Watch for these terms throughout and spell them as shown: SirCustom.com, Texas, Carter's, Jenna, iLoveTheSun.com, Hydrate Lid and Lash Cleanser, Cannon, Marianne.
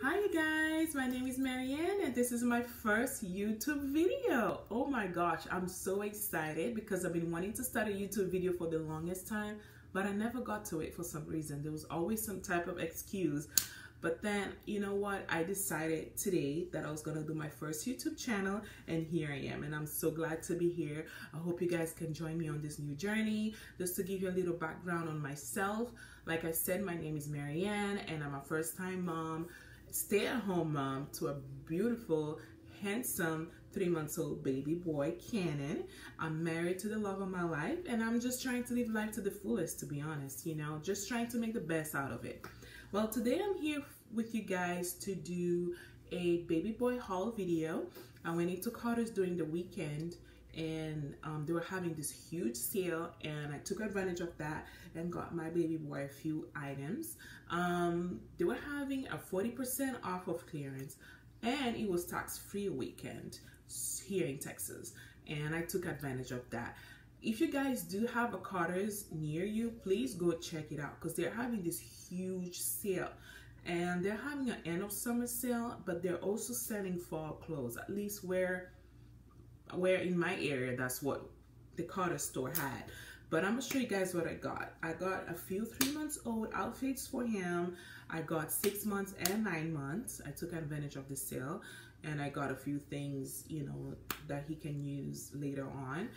Hi you guys, my name is Marianne and this is my first YouTube video. Oh my gosh, I'm so excited because I've been wanting to start a YouTube video for the longest time, but I never got to it for some reason. There was always some type of excuse. But then, you know what, I decided today that I was gonna do my first YouTube channel, and here I am, and I'm so glad to be here. I hope you guys can join me on this new journey. Just to give you a little background on myself, like I said, my name is Marianne, and I'm a first-time mom, stay-at-home mom to a beautiful, handsome 3-month-old baby boy, Cannon. I'm married to the love of my life, and I'm just trying to live life to the fullest, to be honest, you know, just trying to make the best out of it. Well, today I'm here with you guys to do a baby boy haul video. I went into Carter's during the weekend and they were having this huge sale, and I took advantage of that and got my baby boy a few items. They were having a 40% off of clearance, and it was tax-free weekend here in Texas, and I took advantage of that. If you guys do have a Carter's near you, please go check it out because they're having this huge sale, and they're having an end of summer sale, but they're also selling fall clothes, at least where in my area. That's what the Carter's store had. But I'm gonna show you guys what I got. I got a few 3-month-old outfits for him. I got 6 months and 9 months. I took advantage of the sale, and I got a few things, you know, that he can use later on.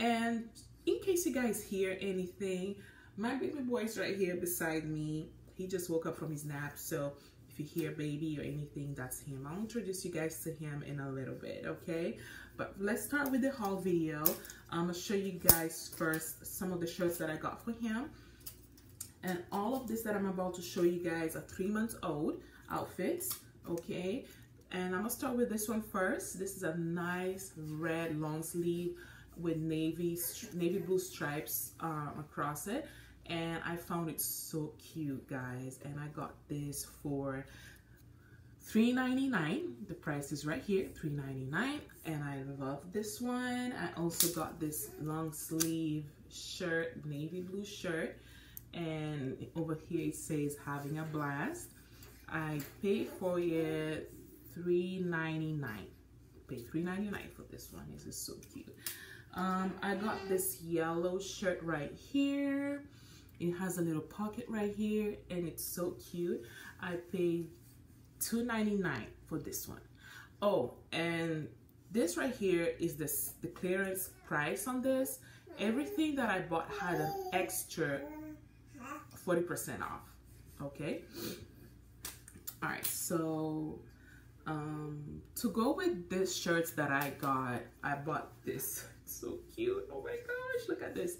And in case you guys hear anything, my baby boy's right here beside me. He just woke up from his nap, so if you hear baby or anything, that's him. I'll introduce you guys to him in a little bit, okay? But let's start with the haul video. I'm gonna show you guys first some of the shirts that I got for him. And all of this that I'm about to show you guys are 3-month-old outfits, okay? And I'm gonna start with this one first. This is a nice red long sleeve with navy blue stripes across it, and I found it so cute, guys, and I got this for $3.99. The price is right here, $3.99, and I love this one. I also got this long sleeve shirt, navy blue shirt, and over here it says having a blast. I paid for it $3.99. Paid $3.99 for this one. This is so cute. I got this yellow shirt right here. It has a little pocket right here, and it's so cute. I paid $2.99 for this one. Oh, and this right here is the clearance price on this. Everything that I bought had an extra 40% off, okay? All right, so to go with these shirts that I got, I bought this. So cute, oh my gosh, look at this.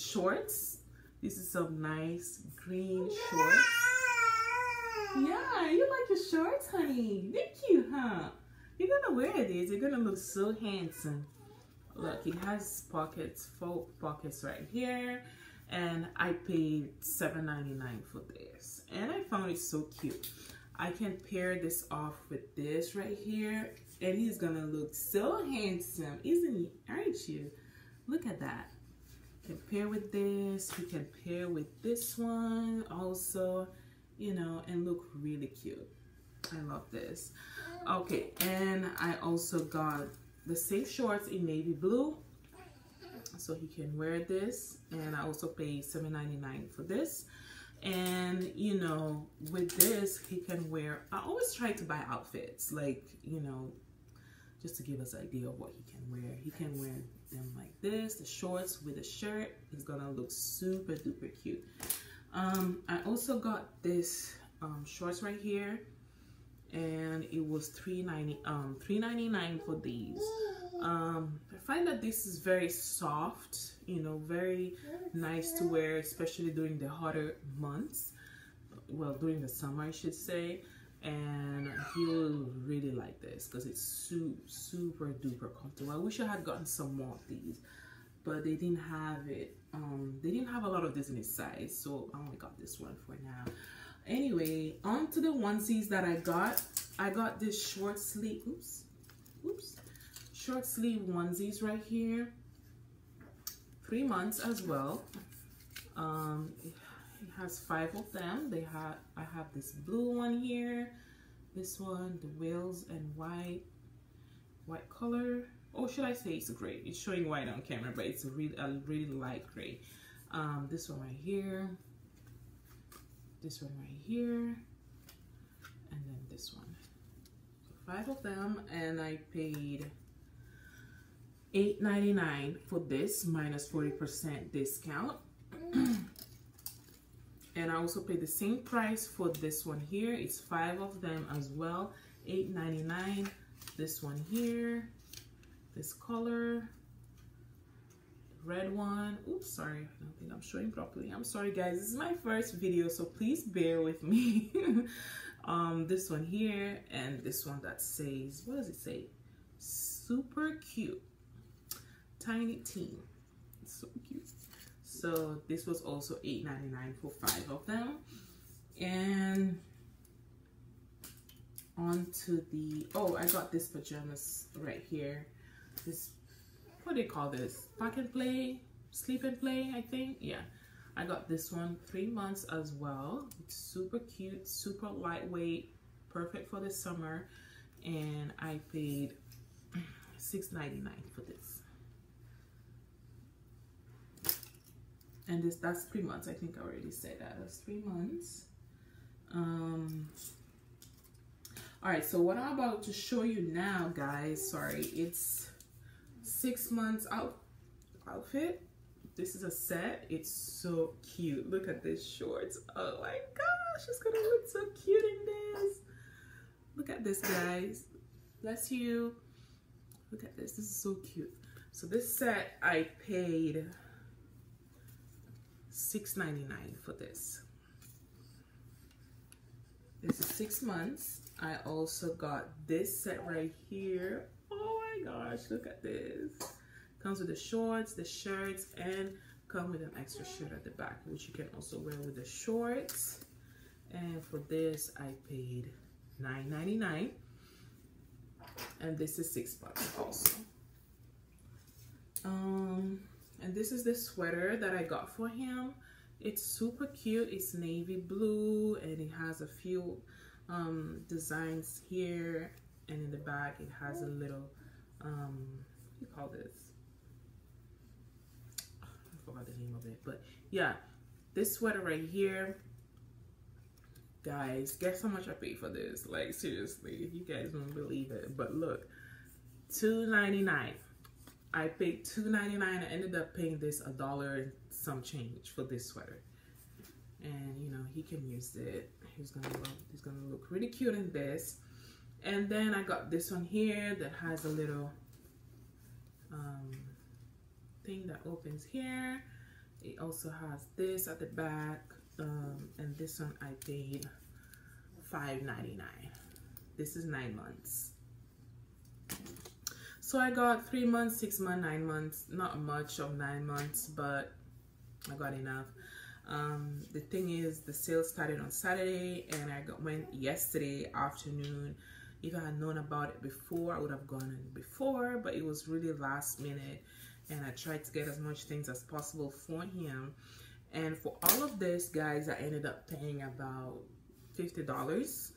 Shorts. This is some nice green shorts. Yeah, you like your shorts, honey? They're cute, huh? You're gonna wear these, you're gonna look so handsome. Look, it has pockets, full pockets right here, and I paid $7.99 for this, and I found it so cute. I can pair this off with this right here, and he's gonna look so handsome, isn't he? Aren't you? Look at that. Can pair with this. We can pair with this one also, you know, and look really cute. I love this. Okay, and I also got the same shorts in navy blue, so he can wear this. And I also paid $7.99 for this. And you know, with this he can wear, I always try to buy outfits, like, you know, just to give us an idea of what he can wear. He can wear them like this, the shorts with a shirt. It's gonna look super duper cute. I also got this shorts right here, and it was $3.99 for these. I find that this is very soft, you know, very nice to wear, especially during the hotter months. Well, during the summer, I should say. And he'll really like this because it's super duper comfortable. I wish I had gotten some more of these, but they didn't have it. They didn't have a lot of this in his size, so I only got this one for now. Anyway, on to the onesies that I got. I got this short sleeve, short sleeve onesies right here, 3 months as well. It has 5 of them. I have this blue one here, this one, the wheels, and white color. Or should I say it's gray? It's showing white on camera, but it's a really light gray. This one right here, this one right here, and then this one. So 5 of them, and I paid $8.99 for this minus 40% discount. And I also paid the same price for this one here. It's 5 of them as well, $8.99. This one here, this color, red one. Oops, sorry, I don't think I'm showing properly. I'm sorry, guys. This is my first video, so please bear with me. This one here and this one that says, what does it say? Super cute. Tiny teen. It's so cute. So this was also $8.99 for 5 of them. And on to the, oh, I got this pajamas right here. This, what do they call this? Pack and play, sleep and play, I think. Yeah, I got this one, 3 months as well. It's super cute, super lightweight, perfect for the summer. And I paid $6.99 for this. And this, that's 3 months. I think I already said that. That's 3 months. All right, so what I'm about to show you now, guys, sorry, it's 6 months outfit. This is a set. It's so cute. Look at this shorts. Oh my gosh, it's gonna look so cute in this. Look at this, guys. Bless you. Look at this. This is so cute. So this set, I paid $6.99 for this. This is 6 months. I also got this set right here. Oh my gosh, look at this. Comes with the shorts, the shirts, and come with an extra shirt at the back, which you can also wear with the shorts. And for this, I paid $9.99. And this is 6 months also. And this is the sweater that I got for him. It's super cute. It's navy blue, and it has a few designs here, and in the back it has a little what do you call this? Oh, I forgot the name of it, but yeah, this sweater right here, guys, guess how much I paid for this? Like, seriously, you guys won't believe it, but look, $2.99. I paid $2.99. I ended up paying this $1 and some change for this sweater, and you know, he can use it. He's gonna look really cute in this. And then I got this one here that has a little thing that opens here. It also has this at the back, and this one I paid $5.99. This is 9 months. So I got 3 months, 6 months, 9 months, not much of 9 months, but I got enough. The thing is, the sale started on Saturday, and I went yesterday afternoon. If I had known about it before, I would have gone before, but it was really last minute, and I tried to get as much things as possible for him. And for all of this, guys, I ended up paying about $50,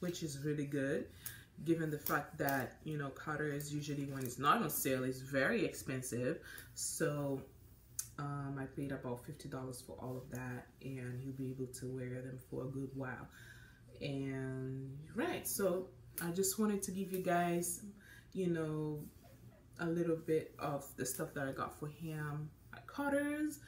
which is really good, given the fact that, you know, Carter's usually, when it's not on sale, is very expensive. So I paid about $50 for all of that, and you'll be able to wear them for a good while. And right, so I just wanted to give you guys, you know, a little bit of the stuff that I got for him at Carter's.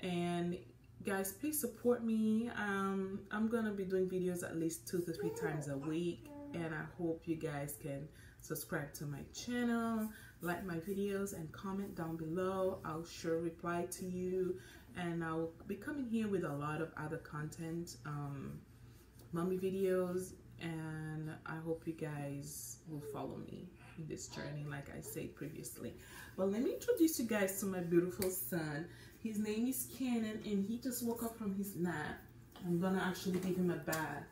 And guys, please support me. I'm gonna be doing videos at least 2 to 3 times a week, and I hope you guys can subscribe to my channel, like my videos, and comment down below. I'll sure reply to you, and I'll be coming here with a lot of other content, mommy videos, and I hope you guys will follow me in this journey, like I said previously. But let me introduce you guys to my beautiful son. His name is Cannon, and he just woke up from his nap. I'm gonna actually give him a bath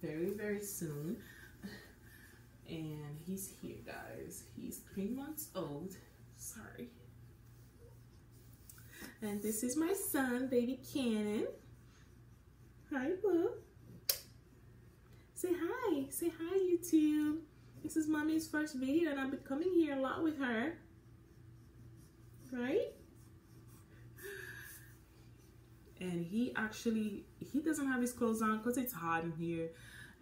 very, very soon. And he's here, guys. He's 3 months old. Sorry. And this is my son, baby Cannon. Hi, love. Say hi. Say hi, YouTube. This is Mommy's first video, and I've been coming here a lot with her. Right? And he doesn't have his clothes on because it's hot in here.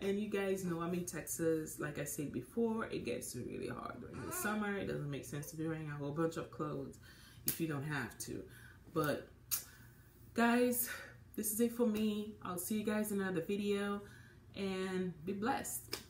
And you guys know I'm in Texas. Like I said before, it gets really hard during the summer. It doesn't make sense to be wearing a whole bunch of clothes if you don't have to. But guys, this is it for me. I'll see you guys in another video, and be blessed.